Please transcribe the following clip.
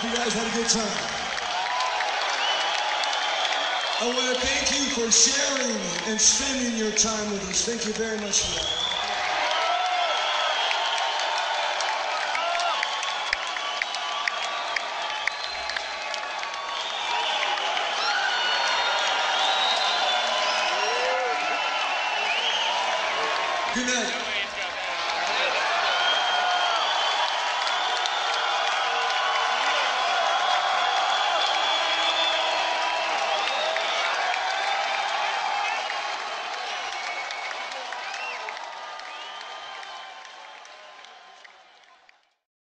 hope you guys had a good time. I want to thank you for sharing and spending your time with us. Thank you very much for that. Good night.